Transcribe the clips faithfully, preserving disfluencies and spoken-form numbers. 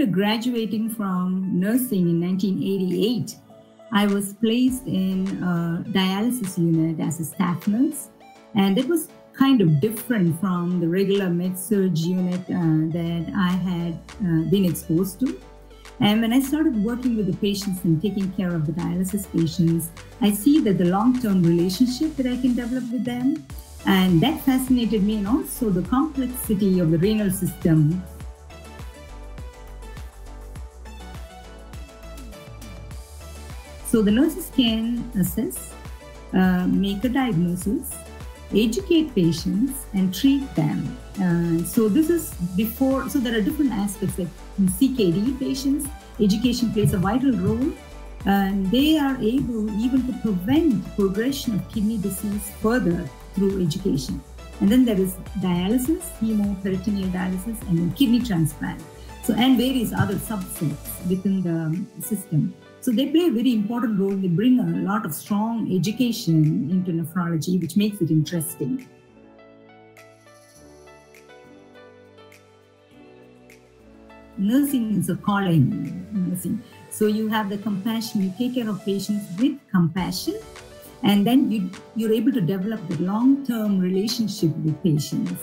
After graduating from nursing in nineteen eighty-eight, I was placed in a dialysis unit as a staff nurse, and it was kind of different from the regular med-surg unit uh, that I had uh, been exposed to. And when I started working with the patients and taking care of the dialysis patients, I see that the long-term relationship that I can develop with them, and that fascinated me, and also the complexity of the renal system. So the nurses can assess, uh, make a diagnosis, educate patients and treat them. Uh, so this is before, so there are different aspects. Like in C K D patients, education plays a vital role, and they are able even to prevent progression of kidney disease further through education. And then there is dialysis, hemopperitoneal dialysis, and then kidney transplant. So, and various other subsets within the system. So they play a very important role. They bring a lot of strong education into nephrology, which makes it interesting. Nursing is a calling. Nursing. So you have the compassion, you take care of patients with compassion, and then you, you're able to develop the long-term relationship with patients.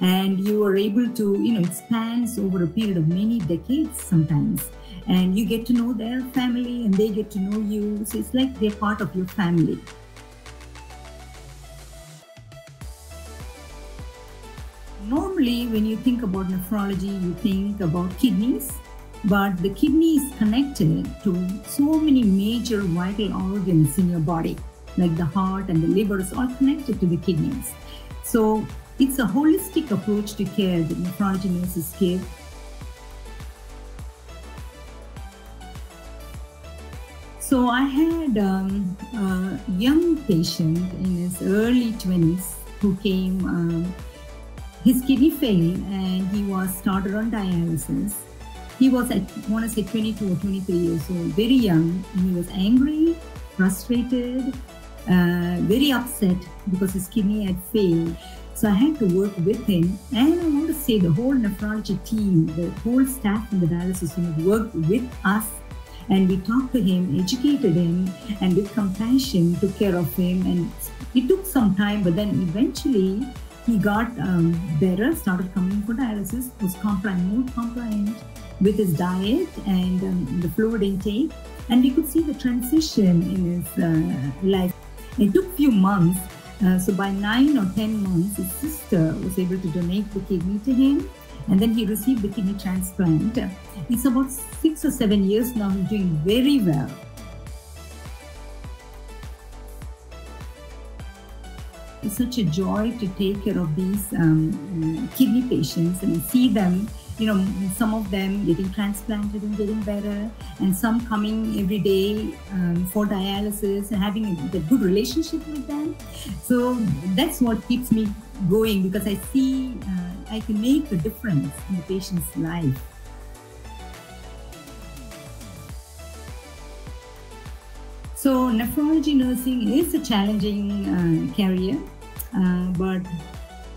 And you are able to, you know, it spans over a period of many decades sometimes. And you get to know their family and they get to know you. So it's like they're part of your family. Normally, when you think about nephrology, you think about kidneys, but the kidney is connected to so many major vital organs in your body, like the heart and the liver is all connected to the kidneys. So it's a holistic approach to care that nephrology nurses give. So I had um, a young patient in his early twenties who came, um, his kidney failed and he was started on dialysis. He was, I want to say, twenty-two or twenty-three years old, very young, and he was angry, frustrated, uh, very upset because his kidney had failed. So I had to work with him, and I want to say the whole nephrology team, the whole staff in the dialysis unit worked with us. And we talked to him, educated him, and with compassion took care of him. And it took some time, but then eventually he got um, better, started coming for dialysis, was compliant, more compliant with his diet and um, the fluid intake. And we could see the transition in his uh, life. It took a few months. Uh, so by nine or ten months, his sister was able to donate the kidney to him. And then he received the kidney transplant. It's about six or seven years now, he's doing very well. It's such a joy to take care of these um, uh, kidney patients and see them, you know, some of them getting transplanted and getting better, and some coming every day um, for dialysis and having a, a good relationship with them. So that's what keeps me going, because I see uh, I can make a difference in the patient's life. So nephrology nursing is a challenging uh, career, uh, but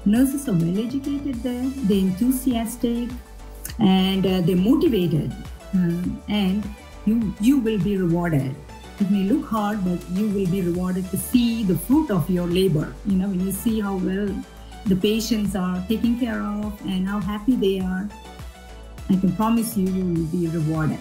nurses are well educated there, they're enthusiastic, and uh, they're motivated, uh, and you, you will be rewarded. It may look hard, but you will be rewarded to see the fruit of your labor. You know, when you see how well the patients are taken care of and how happy they are, I can promise you, you will be rewarded.